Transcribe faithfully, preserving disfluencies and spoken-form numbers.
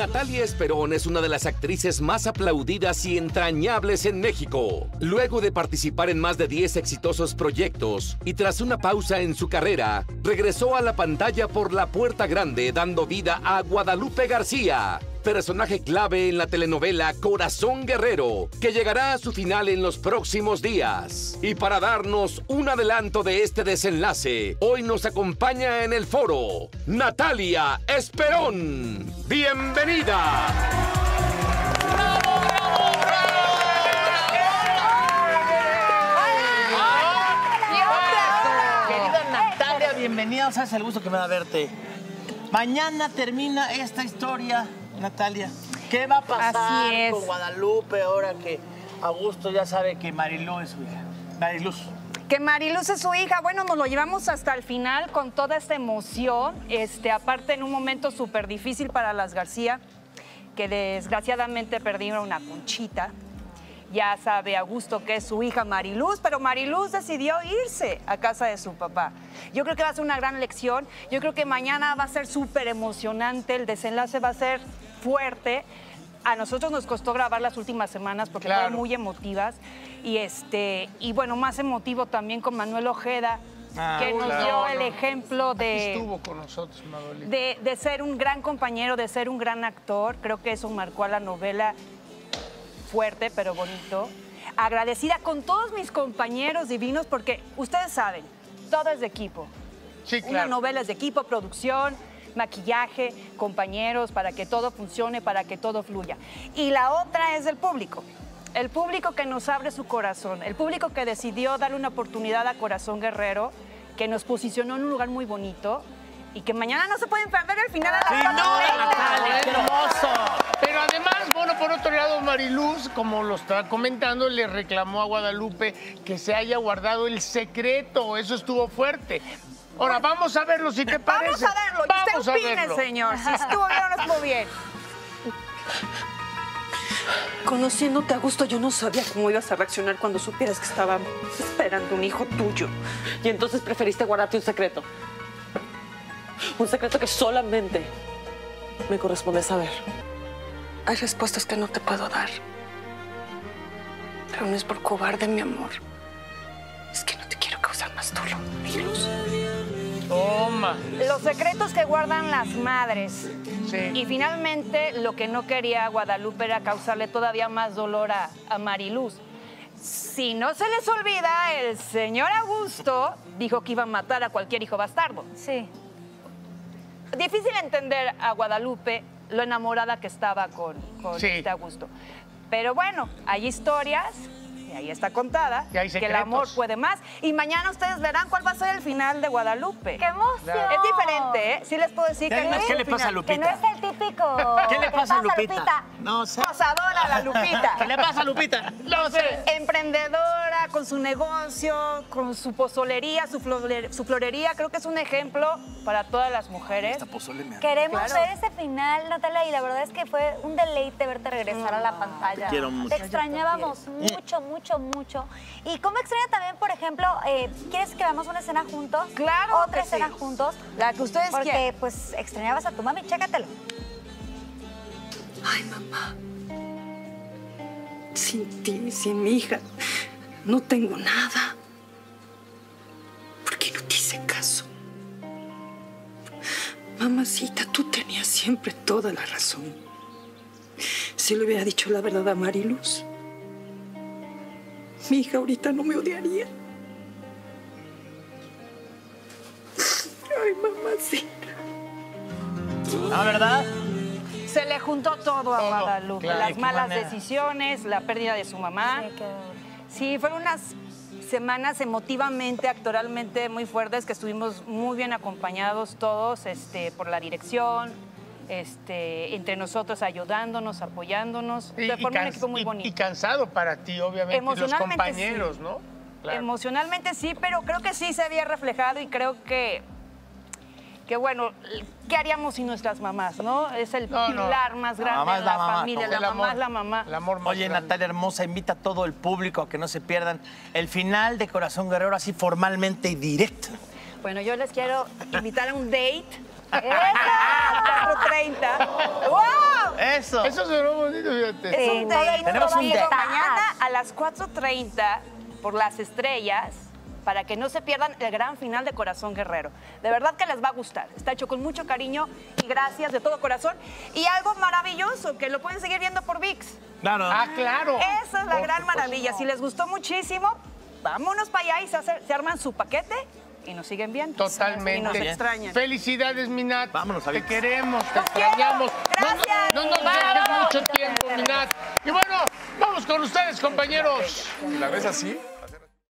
Natalia Esperón es una de las actrices más aplaudidas y entrañables en México. Luego de participar en más de diez exitosos proyectos y tras una pausa en su carrera, regresó a la pantalla por la puerta grande dando vida a Guadalupe García, personaje clave en la telenovela Corazón Guerrero, que llegará a su final en los próximos días. Y para darnos un adelanto de este desenlace, hoy nos acompaña en el foro Natalia Esperón. ¡Bienvenida! ¡Bravo, bravo, bravo! ¡Hola! Querida Natalia, bienvenida. ¿Sabes el gusto que me da verte? Mañana termina esta historia, Natalia. ¿Qué va a pasar con Guadalupe ahora que Augusto ya sabe que Mariluz es su hija? Mariluz. Que Mariluz es su hija. Bueno, nos lo llevamos hasta el final con toda esta emoción. Este, aparte, en un momento súper difícil para las García, que desgraciadamente perdieron una Conchita. Ya sabe Augusto que es su hija Mariluz, pero Mariluz decidió irse a casa de su papá. Yo creo que va a ser una gran lección. Yo creo que mañana va a ser súper emocionante. El desenlace va a ser fuerte. A nosotros nos costó grabar las últimas semanas porque claro, fueron muy emotivas. Y, este, y bueno, más emotivo también con Manuel Ojeda, ah, que nos claro, dio el ejemplo de, estuvo con nosotros, de, de ser un gran compañero, de ser un gran actor. Creo que eso marcó a la novela fuerte, pero bonito. Agradecida con todos mis compañeros divinos porque ustedes saben, todo es de equipo. Sí, claro. Una novela es de equipo, producción, maquillaje, compañeros, para que todo funcione, para que todo fluya. Y la otra es del público. El público que nos abre su corazón, el público que decidió darle una oportunidad a Corazón Guerrero, que nos posicionó en un lugar muy bonito y que mañana no se pueden perder el final de la novela. ¡Qué hermoso! Pero además, bueno, por otro lado, Mariluz, como lo estaba comentando, le reclamó a Guadalupe que se haya guardado el secreto. Eso estuvo fuerte. Ahora, vamos a verlo, si te parece. Vamos a verlo. ¿Y usted opine, señor? Si estuvo bien o no estuvo bien. Conociéndote, Augusto, yo no sabía cómo ibas a reaccionar cuando supieras que estaba esperando un hijo tuyo. Y entonces preferiste guardarte un secreto. Un secreto que solamente me corresponde saber. Hay respuestas que no te puedo dar. Pero no es por cobarde, mi amor. Es que no te quiero causar más dolor, Mariluz. Toma. Los secretos que guardan las madres. Sí. Y finalmente, lo que no quería Guadalupe era causarle todavía más dolor a, a Mariluz. Si no se les olvida, el señor Augusto dijo que iba a matar a cualquier hijo bastardo. Sí. Difícil entender a Guadalupe lo enamorada que estaba con, con sí. este Augusto. Pero bueno, hay historias, y ahí está contada, que el amor puede más. Y mañana ustedes verán cuál va a ser el final de Guadalupe. ¡Qué emoción! Es diferente, ¿eh? Sí les puedo decir que no es el final. ¿Qué le pasa a Lupita? Que no es el típico. ¿Qué le pasa a Lupita? Lupita? No sé. Posadora la Lupita. ¿Qué le pasa a Lupita? No sé. Emprendedora, con su negocio, con su pozolería, su, flore, su florería. Creo que es un ejemplo para todas las mujeres. Esta pozole me Queremos claro. ver ese final, Natalia, y la verdad es que fue un deleite verte regresar oh, a la pantalla. Te quiero mucho. Te extrañábamos mucho, mucho. Mucho, mucho. ¿Y cómo extraña también, por ejemplo, eh, quieres que veamos una escena juntos? Claro. Otra que escena sí. juntos. La que ustedes quieran. Porque, quieren. pues, extrañabas a tu mami, chécatelo. Ay, mamá. Sin ti, sin mi hija, no tengo nada. ¿Por qué no te hice caso? Mamacita, tú tenías siempre toda la razón. Si le hubiera dicho la verdad a Mariluz, mi hija ahorita no me odiaría. Ay, mamacita. ¿La verdad? Se le juntó todo a Guadalupe. Claro, Las malas manera. decisiones, la pérdida de su mamá. Sí, que... sí, fueron unas semanas emotivamente, actoralmente muy fuertes, que estuvimos muy bien acompañados todos este, por la dirección, Este, entre nosotros, ayudándonos, apoyándonos. Y, de forma y, un equipo muy bonito. Y, y cansado para ti, obviamente, Emocionalmente, los compañeros, sí. ¿no? Claro. Emocionalmente sí, pero creo que sí se había reflejado y creo que, que bueno, ¿qué haríamos sin nuestras mamás, no? Es el no, pilar no. más grande la de la, la mamá, familia, no. la el mamá amor, es la mamá. El amor más Oye, grande. Natalia hermosa, invita a todo el público a que no se pierdan el final de Corazón Guerrero, así formalmente y directo. Bueno, yo les quiero invitar a un date. ¡Eso! cuatro treinta. ¡Wow! eso. Eso sonó bonito, fíjate. Sí, sí, tenemos un detalle. Mañana a las cuatro treinta por Las Estrellas, para que no se pierdan el gran final de Corazón Guerrero. De verdad que les va a gustar. Está hecho con mucho cariño y gracias de todo corazón. Y algo maravilloso, que lo pueden seguir viendo por VIX. Claro. Ah, claro. Esa es la gran maravilla. Si les gustó muchísimo, vámonos para allá y se, hace, se arman su paquete y nos siguen viendo. Totalmente. Y nos extrañan. Felicidades, Minat. Vámonos a VIX. Te queremos, te extrañamos. Gracias. No, no, no nos dejes mucho tiempo, Minat. Y bueno, vamos con ustedes, compañeros. ¿La ves así?